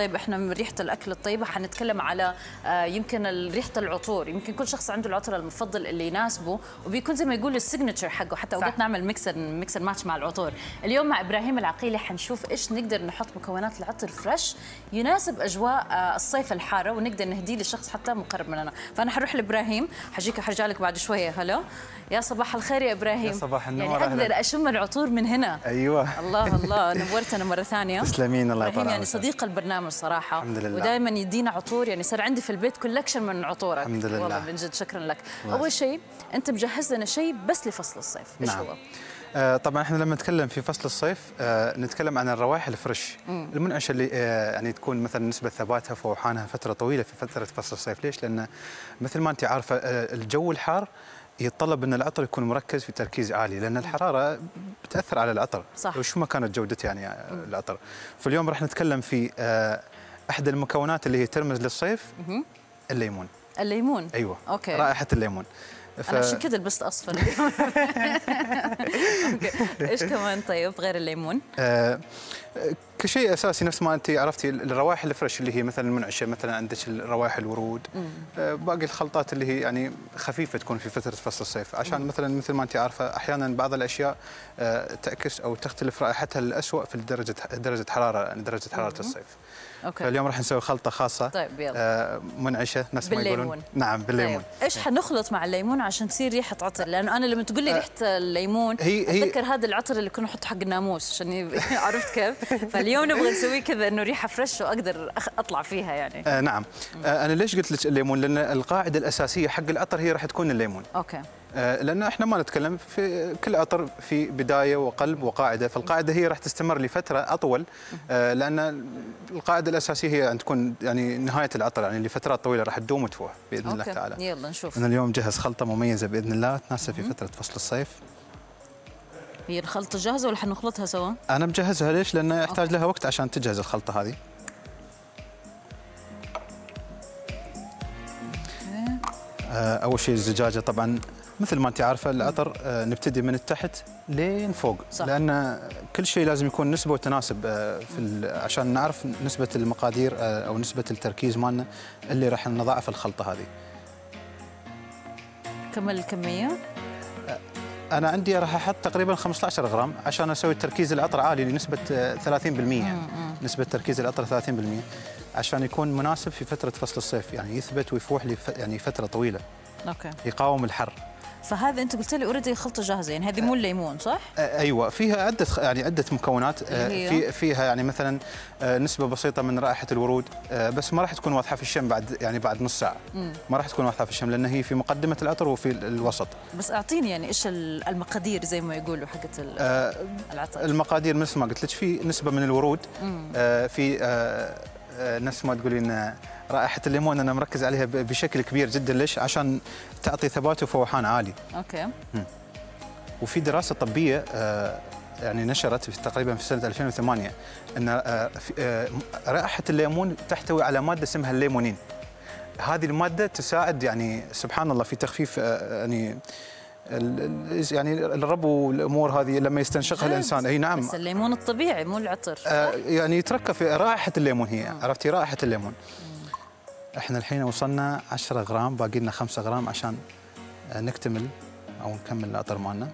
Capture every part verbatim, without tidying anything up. طيب احنا من ريحه الاكل الطيبه حنتكلم على آه يمكن ريحه العطور. يمكن كل شخص عنده العطر المفضل اللي يناسبه وبيكون زي ما يقول السيجنتشر حقه، حتى اوقات نعمل ميكسر ميكسر ماتش مع العطور. اليوم مع ابراهيم العقيلي حنشوف ايش نقدر نحط مكونات العطر فريش يناسب اجواء آه الصيف الحاره ونقدر نهديه لشخص حتى مقرب مننا. فانا حروح لابراهيم، حجيك حرجع لك بعد شويه. هلا يا صباح الخير يا ابراهيم. يا صباح النور. يعني اقدر أهلا. اشم العطور من هنا. ايوه الله الله نورتنا مره ثانيه. تسلمين الله يطول عمرك. يعني صديق البرنامج الصراحه ودائما يدينا عطور، يعني صار عندي في البيت كولكشن من عطورك. الحمد لله والله من جد شكرا لك. الله. اول شيء انت مجهز لنا شيء بس لفصل الصيف، ايش نعم. هو؟ آه طبعا احنا لما نتكلم في فصل الصيف آه نتكلم عن الروائح الفريش المنعشه اللي آه يعني تكون مثلا نسبه ثباتها وفوحانها فتره طويله في فتره فصل الصيف. ليش؟ لان مثل ما انت عارفه آه الجو الحار يتطلب ان العطر يكون مركز في تركيز عالي، لان الحراره بتاثر على العطر صح. وشو ما كانت جودته يعني العطر. فاليوم راح نتكلم في احد المكونات اللي هي ترمز للصيف، الليمون. الليمون ايوه اوكي رائحه الليمون. ف... انا عشان كذا لبست اصفر. ايش كمان طيب غير الليمون؟ آه كشيء اساسي نفس ما انت عرفتي الروائح الفريش اللي هي مثلا منعشه، مثلا عندك الروائح الورود، آه باقي الخلطات اللي هي يعني خفيفه تكون في فتره فصل الصيف، عشان مم. مثلا مثل ما انت عارفه احيانا بعض الاشياء آه تاكس او تختلف رائحتها للأسوأ في درجه درجه حراره درجه حراره مم. الصيف. أوكي. فاليوم راح نسوي خلطه خاصه طيب يلا. آه منعشه نفس ما يقولون. نعم بالليمون. طيب. ايش حنخلط مع الليمون عشان تصير ريحه عطر؟ لانه انا لما تقول لي ريحه الليمون اتذكر هذا العطر اللي كنا نحط حق الناموس عشان عرفت كيف. فاليوم نبغى نسوي كذا انه ريحه فريش واقدر اطلع فيها يعني. آه نعم آه انا ليش قلت لك الليمون؟ لان القاعده الاساسيه حق العطر هي راح تكون الليمون. اوكي آه لان احنا ما نتكلم في كل عطر في بدايه وقلب وقاعده، فالقاعده هي راح تستمر لفتره اطول آه لان القاعده الاساسيه هي ان تكون يعني نهايه العطر يعني لفترات طويله راح تدوم وتفوح باذن أوكي. الله تعالى. يلا نشوف. انا اليوم جهز خلطه مميزه باذن الله تناسب في فتره فصل الصيف. هي الخلطة جاهزة ولا حنخلطها سوا؟ أنا مجهزها. ليش؟ لأن يحتاج لها وقت عشان تجهز الخلطة هذه. آه أول شيء الزجاجة طبعاً مثل ما أنت عارفة العطر آه نبتدي من التحت لين فوق صح. لأن كل شيء لازم يكون نسبة وتناسب آه في عشان نعرف نسبة المقادير آه أو نسبة التركيز مالنا اللي راح نضعه في الخلطة هذه. كم الكمية؟ أنا عندي راح أحط تقريباً خمسة عشر غرام عشان أسوي تركيز العطر عالي لنسبة ثلاثين بالمئة يعني. نسبة تركيز العطر ثلاثين بالمئة عشان يكون مناسب في فترة فصل الصيف، يعني يثبت ويفوح لف... يعني فترة طويلة. أوكي. يقاوم الحر. فهذا أنت قلت لي أوريدي خلطة جاهزة، يعني هذه مو الليمون صح؟ أيوة فيها عدة يعني عدة مكونات في فيها يعني مثلاً نسبة بسيطة من رائحة الورود بس ما راح تكون واضحة في الشم بعد يعني بعد نص ساعة مم. ما راح تكون واضحة في الشم لأن هي في مقدمة العطر وفي الوسط. بس أعطيني يعني إيش المقادير زي ما يقولوا حقت العطر؟ المقادير مثل ما قلت لك في نسبة من الورود آه في آه نفس ما تقولين رائحة الليمون أنا مركز عليها بشكل كبير جدا. ليش؟ عشان تعطي ثبات وفوحان عالي. أوكي. م. وفي دراسة طبية يعني نشرت في تقريبا في سنة ألفين وثمانية أن رائحة الليمون تحتوي على مادة اسمها الليمونين. هذه المادة تساعد يعني سبحان الله في تخفيف يعني يعني الرب والامور هذه لما يستنشقها الانسان. اي نعم بس الليمون الطبيعي مو العطر آه يعني يتركب في رائحه الليمون هي مم. عرفتي رائحه الليمون مم. احنا الحين وصلنا عشرة غرام باقي لنا خمسة غرام عشان نكتمل او نكمل العطر مالنا.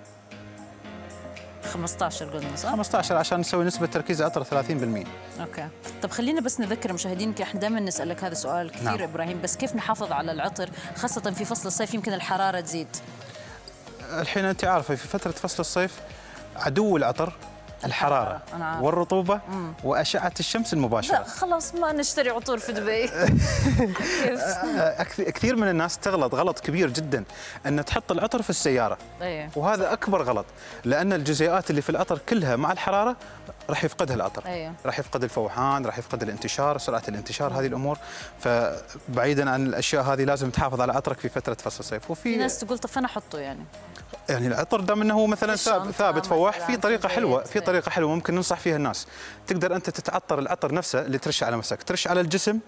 خمسة عشر قلنا صح؟ خمسة عشر عشان نسوي نسبة تركيز عطر ثلاثين بالمئة. اوكي، طب خلينا بس نذكر مشاهدينك احنا دائما نسألك هذا السؤال كثير نعم. ابراهيم بس كيف نحافظ على العطر خاصة في فصل الصيف يمكن الحرارة تزيد؟ الحين انت عارفه في فتره فصل الصيف عدو العطر الحراره والرطوبه مم. واشعه الشمس المباشره. لا خلاص ما نشتري عطور في دبي. كثير من الناس تغلط غلط كبير جدا ان تحط العطر في السياره أيه. وهذا اكبر غلط لان الجزيئات اللي في العطر كلها مع الحراره راح يفقدها العطر أيه. راح يفقد الفوحان، راح يفقد الانتشار، سرعه الانتشار، هذه الامور. فبعيدا عن الاشياء هذه لازم تحافظ على عطرك في فتره فصل الصيف. وفي ناس تقول طب انا احطه يعني يعني العطر دام انه مثلا ثابت فواح في طريقه حلوه في طريقه حلوه ممكن ننصح فيها الناس. تقدر انت تتعطر العطر نفسه اللي ترش على مسك، ترش على الجسم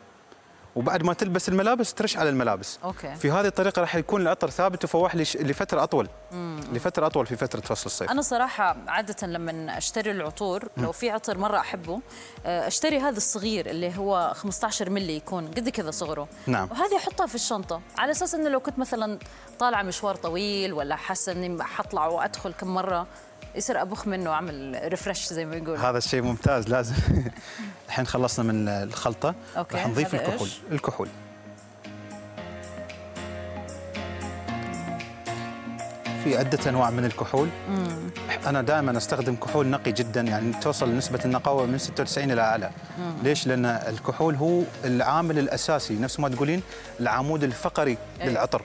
وبعد ما تلبس الملابس ترش على الملابس. أوكي. في هذه الطريقه راح يكون العطر ثابت وفواح لفتره اطول. مم. لفتره اطول في فتره فصل الصيف. انا صراحه عاده لما اشتري العطور لو في عطر مره احبه اشتري هذا الصغير اللي هو خمسة عشر ملي يكون قد كذا صغره. نعم. وهذه احطها في الشنطه على اساس انه لو كنت مثلا طالعه مشوار طويل ولا حاسه اني حطلع وادخل كم مره يصير ابخ منه واعمل ريفرش زي ما يقولوا. هذا الشيء ممتاز لازم. الحين خلصنا من الخلطه. أوكي. راح نضيف الكحول. الكحول في عده انواع من الكحول. مم. انا دائما استخدم كحول نقي جدا، يعني توصل نسبه النقاوه من ستة وتسعين الى اعلى. ليش؟ لان الكحول هو العامل الاساسي، نفس ما تقولين العمود الفقري أي. للعطر.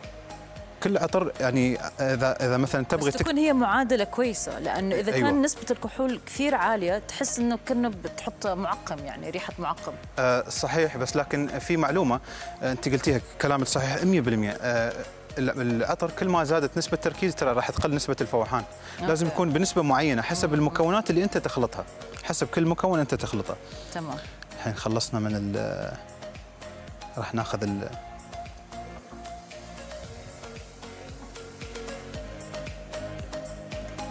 كل عطر يعني اذا اذا مثلا تبغي تكون هي معادله كويسه، لانه اذا أيوة. كان نسبه الكحول كثير عاليه تحس انه كأنه بتحط معقم، يعني ريحه معقم. أه صحيح، بس لكن في معلومه انت قلتيها كلامك صحيح مية بالمية. أه العطر كل ما زادت نسبه التركيز ترى راح تقل نسبه الفوحان. أوكي. لازم يكون بنسبه معينه حسب المكونات اللي انت تخلطها، حسب كل مكون انت تخلطه. تمام. الحين خلصنا من راح ناخذ ال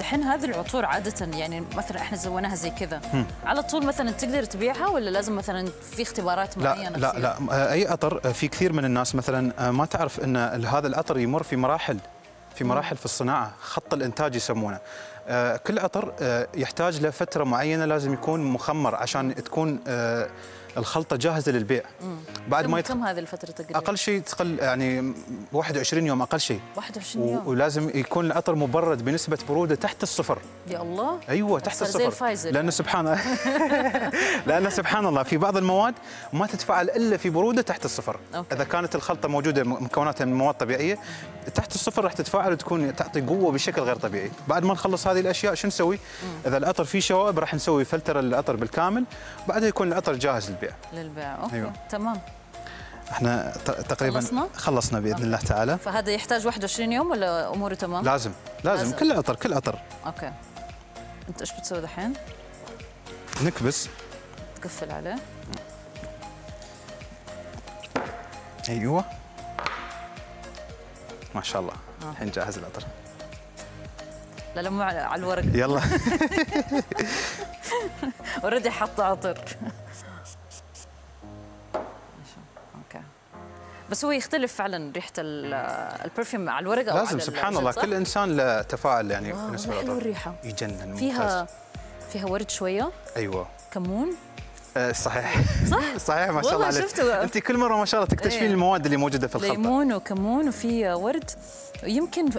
الحين هذه العطور عادة يعني مثلا احنا زوناها زي كذا على طول مثلا تقدر تبيعها ولا لازم مثلا في اختبارات معينة؟ لا لا لا، اي عطر في كثير من الناس مثلا ما تعرف ان هذا العطر يمر في مراحل في مراحل في الصناعة، خط الانتاج يسمونه. كل عطر يحتاج له فترة معينة لازم يكون مخمر عشان تكون الخلطة جاهزة للبيع. مم. بعد ما يتخ... كم هذه الفترة تقريبا؟ أقل شيء تقل يعني واحد وعشرين يوم أقل شيء. واحد وعشرين يوم. و... ولازم يكون العطر مبرد بنسبة برودة تحت الصفر. يا الله. أيوه تحت الصفر. لأنه سبحان الله لأنه سبحان الله في بعض المواد ما تتفاعل إلا في برودة تحت الصفر. أوكي. إذا كانت الخلطة موجودة مكوناتها من مواد طبيعية تحت الصفر راح تتفاعل وتكون تعطي قوة بشكل غير طبيعي. بعد ما نخلص هذه الأشياء شو نسوي؟ مم. إذا العطر فيه شوائب راح نسوي فلتر للعطر بالكامل، بعدها يكون العطر جاهز للبيع. للبيع. اوكي. أيوة. تمام. احنا تقريبا خلصنا, خلصنا باذن الله تعالى. فهذا يحتاج واحد وعشرين يوم ولا اموره تمام؟ لازم لازم, لازم. كل عطر كل عطر. اوكي. انت ايش بتسوي الحين؟ نكبس. تقفل عليه. ايوه. ما شاء الله. الحين جاهز العطر. لا لا مو على الورق. يلا. اوريدي حاطه عطر. بس هو يختلف فعلا ريحه البرفيوم على الورقه او لازم سبحان الله كل انسان له تفاعل يعني بالنسبه للريحه. حلوه الريحه يجنن. فيها فيها ورد شويه. ايوه. كمون. أه صحيح صح صحيح ما شاء الله عليك. شفته انت كل مره ما شاء الله تكتشفين ايه. المواد اللي موجوده في الخلطه. ليمون وكمون وفي ورد يمكن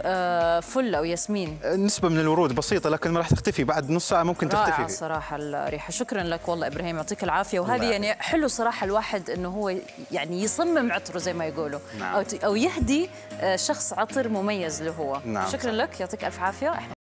فل او ياسمين. نسبه من الورود بسيطه لكن ما راح تختفي بعد نص ساعه ممكن تختفي. رائعه صراحه الريحه. شكرا لك والله ابراهيم يعطيك العافيه. وهذه يعني حلو صراحه الواحد انه هو يعني يصمم عطره زي ما يقولوا. نعم. او او يهدي شخص عطر مميز له هو. نعم. شكرا لك يعطيك الف عافيه.